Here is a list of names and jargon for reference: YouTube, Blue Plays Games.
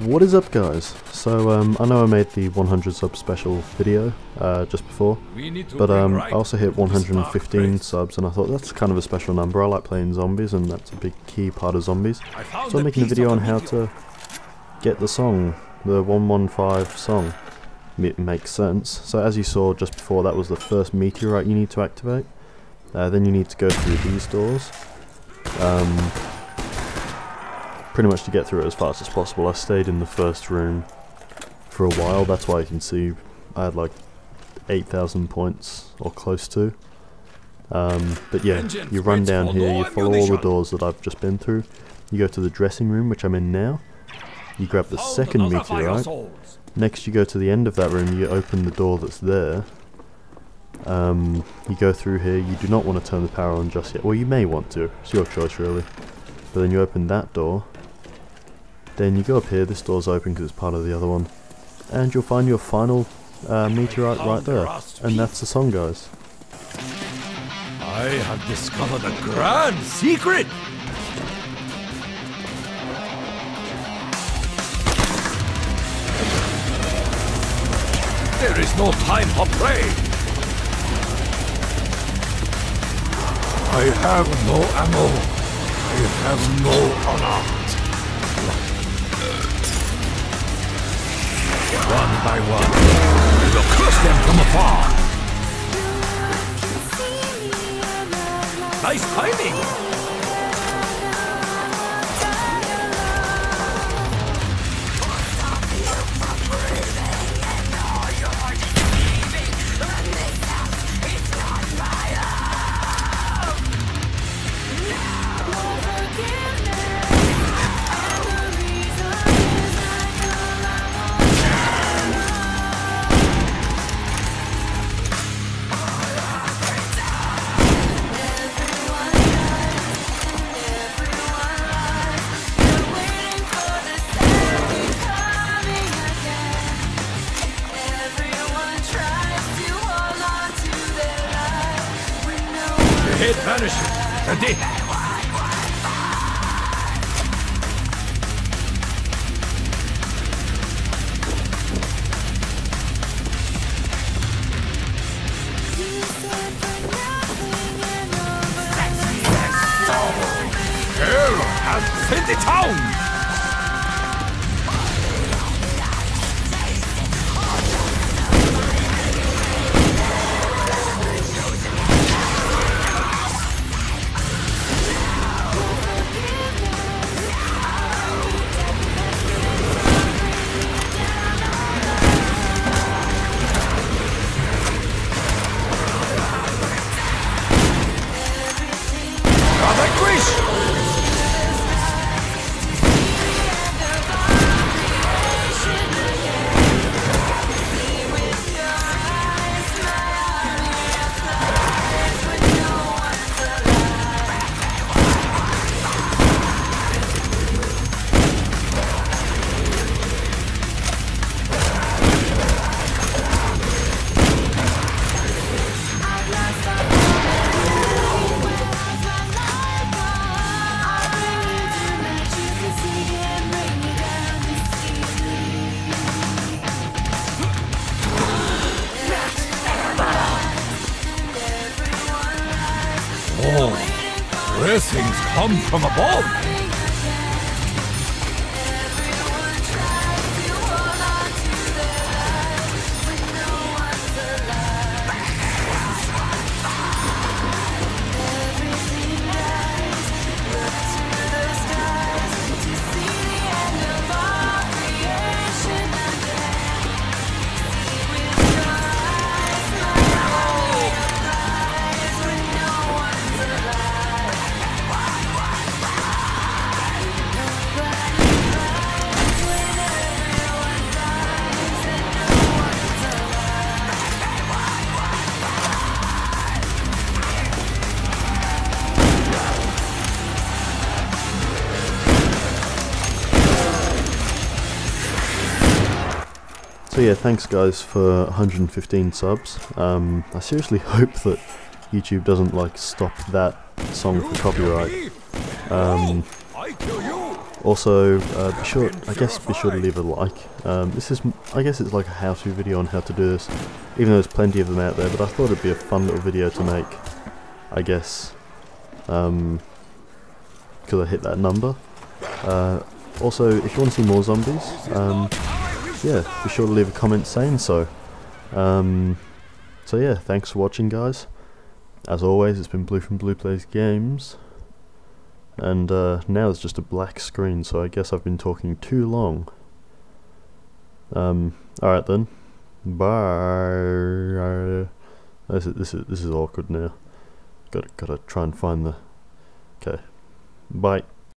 What is up, guys? So I know I made the 100 sub special video just before, but I also hit 115 subs, and I thought that's kind of a special number. I like playing zombies, and that's a big key part of zombies. So I'm making a video on how to get the song, the 115 song. It makes sense. So as you saw just before, that was the first meteorite you need to activate. Then you need to go through these doors. Pretty much to get through it as fast as possible. I stayed in the first room for a while, that's why you can see I had like 8,000 points or close to. But yeah, you run down here, you follow all the doors that I've just been through, you go to the dressing room, which I'm in now, you grab the second meteorite, next you go to the end of that room, you open the door that's there, you go through here, you do not want to turn the power on just yet, well you may want to, it's your choice really, but then you open that door. Then you go up here, this door's open because it's part of the other one, and you'll find your final meteorite right there, and that's the song, guys. I have discovered a grand secret! There is no time for play! I have no ammo, I have no honor. One by one, we will curse them from afar! Nice timing! Head vanishing. Ready? Hell has hit the town! Blessings come from above! So yeah, thanks guys for 115 subs. I seriously hope that YouTube doesn't like stop that song for copyright. Also, be sure to leave a like. This is, I guess it's like a how-to video on how to do this, even though there's plenty of them out there, but I thought it'd be a fun little video to make, I guess, because I hit that number. Also, if you want to see more zombies, yeah, be sure to leave a comment saying so. So yeah, thanks for watching, guys. As always, it's been Blue from Blue Plays Games. And now it's just a black screen, so I guess I've been talking too long. Alright then. Bye. This is awkward now. Gotta try and find the... Okay. Bye.